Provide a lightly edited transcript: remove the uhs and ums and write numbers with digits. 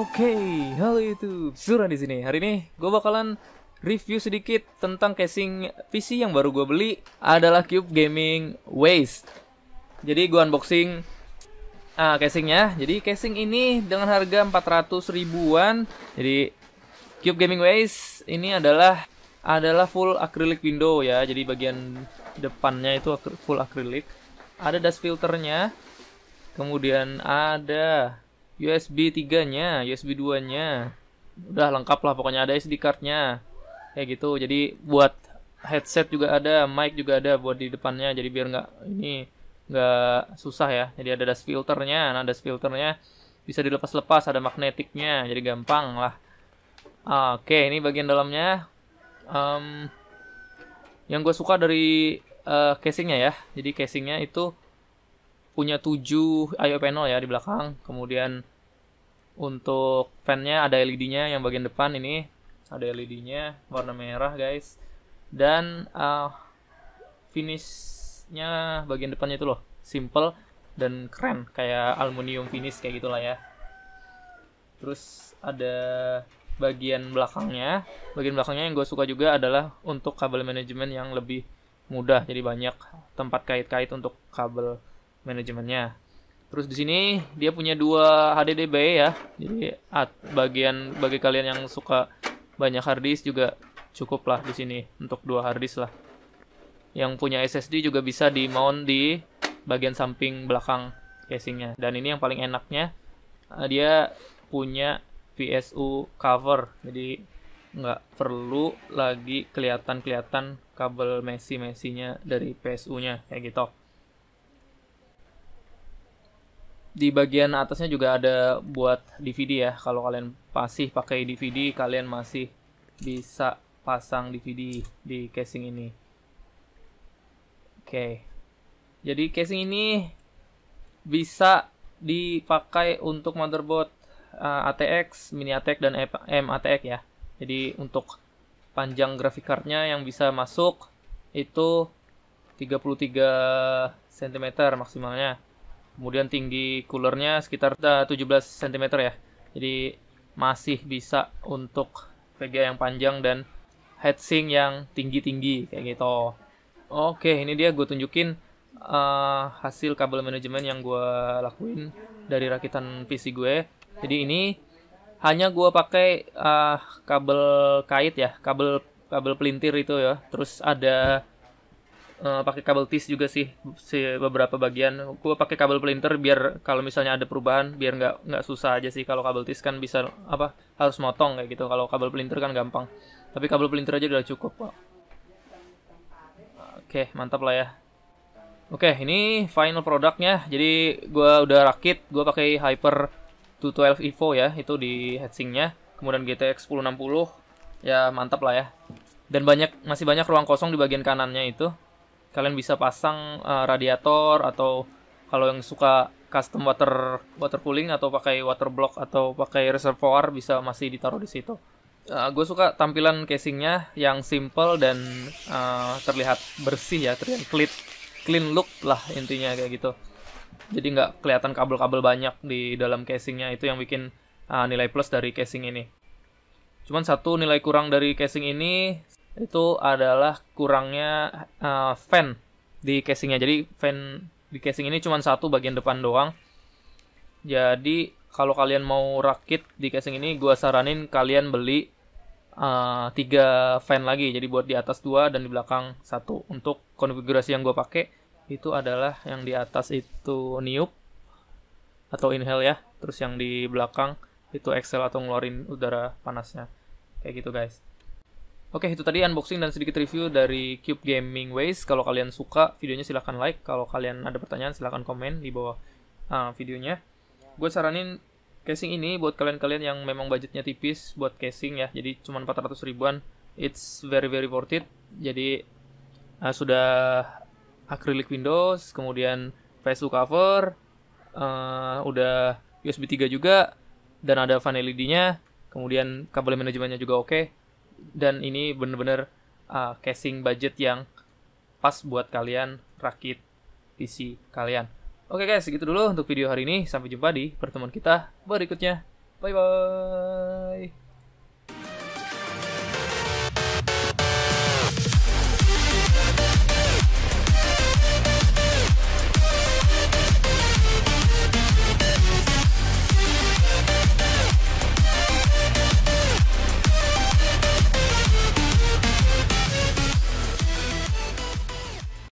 Oke, halo YouTube, Suran di sini. Hari ini gue bakalan review sedikit tentang casing PC yang baru gue beli, adalah Cube Gaming Weiss. Jadi gue unboxing casingnya. Jadi casing ini dengan harga 400 ribuan. Jadi Cube Gaming Weiss ini adalah full acrylic window ya. Jadi bagian depannya itu full acrylic. Ada dust filternya. Kemudian ada USB 3-nya, USB 2-nya. Udah lengkap lah pokoknya, ada SD card-nya. Kayak gitu. Jadi buat headset juga ada, mic juga ada buat di depannya. Jadi biar nggak susah ya. Jadi ada dust filternya. Nah, dust filternya bisa dilepas-lepas, ada magnetiknya. Jadi gampang lah. Oke, ini bagian dalamnya. Yang gue suka dari casingnya ya. Jadi casingnya itu punya 7 IO panel ya di belakang. Kemudian untuk fan-nya ada LED-nya yang bagian depan ini. Ada LED-nya warna merah, guys. Dan finish-nya bagian depannya itu loh, simple dan keren, kayak aluminium finish kayak gitulah ya. Terus ada bagian belakangnya. Bagian belakangnya yang gue suka juga adalah untuk kabel manajemen yang lebih mudah. Jadi banyak tempat kait-kait untuk kabel manajemennya. Terus di sini dia punya 2 HDD bay ya. Jadi bagi kalian yang suka banyak hard disk juga cukup lah di sini untuk 2 hard disk lah. Yang punya SSD juga bisa di-mount di bagian samping belakang casingnya. Dan ini yang paling enaknya, dia punya PSU cover. Jadi nggak perlu lagi kelihatan kabel messy-messinya dari PSU-nya kayak gitu. Di bagian atasnya juga ada buat DVD ya. Kalau kalian masih pakai DVD, kalian masih bisa pasang DVD di casing ini. Oke. Jadi casing ini bisa dipakai untuk motherboard ATX, mini ATX, dan M-ATX ya. Jadi untuk panjang grafik card-nya yang bisa masuk itu 33 cm maksimalnya. Kemudian tinggi coolernya sekitar 17 cm ya. Jadi masih bisa untuk VGA yang panjang dan heatsink yang tinggi-tinggi kayak gitu. Oke, ini dia gue tunjukin hasil kabel manajemen yang gue lakuin dari rakitan PC gue. Jadi ini hanya gue pakai kabel kait ya, kabel pelintir itu ya. Terus ada pakai kabel tis juga sih, beberapa bagian. Gue pakai kabel pelintir biar kalau misalnya ada perubahan, biar nggak susah aja sih. Kalau kabel tis kan bisa harus motong kayak gitu. Kalau kabel pelintir kan gampang. Tapi kabel pelintir aja udah cukup kok. Oke, mantap lah ya. Oke, ini final produknya. Jadi gue udah rakit. Gue pakai Hyper 212 Evo ya, itu di heatsinknya. Kemudian GTX 1060. Ya mantap lah ya. Dan masih banyak ruang kosong di bagian kanannya itu. Kalian bisa pasang radiator, atau kalau yang suka custom water cooling atau pakai water block atau pakai reservoir bisa masih ditaruh di situ. Gue suka tampilan casingnya yang simple dan terlihat bersih ya, terlihat clean look lah intinya kayak gitu. Jadi nggak kelihatan kabel-kabel banyak di dalam casingnya, itu yang bikin nilai plus dari casing ini. Cuman satu nilai kurang dari casing ini, itu adalah kurangnya fan di casingnya. Jadi fan di casing ini cuma satu bagian depan doang. Jadi kalau kalian mau rakit di casing ini, gue saranin kalian beli 3 fan lagi. Jadi buat di atas 2 dan di belakang 1. Untuk konfigurasi yang gue pakai itu adalah yang di atas itu niup atau inhale ya. Terus yang di belakang itu exhale atau ngeluarin udara panasnya. Kayak gitu guys. Oke, itu tadi unboxing dan sedikit review dari Cube Gaming Weiss. Kalau kalian suka videonya silahkan like. Kalau kalian ada pertanyaan silahkan komen di bawah videonya. Gue saranin casing ini buat kalian-kalian yang memang budgetnya tipis buat casing ya. Jadi cuma 400 ribuan. It's very very worth it. Jadi sudah acrylic windows, kemudian PSU cover, udah USB 3 juga, dan ada fan LED-nya. Kemudian kabel manajemennya juga oke. Dan ini bener-bener casing budget yang pas buat kalian rakit PC kalian. Oke guys, segitu dulu untuk video hari ini. Sampai jumpa di pertemuan kita berikutnya. Bye bye.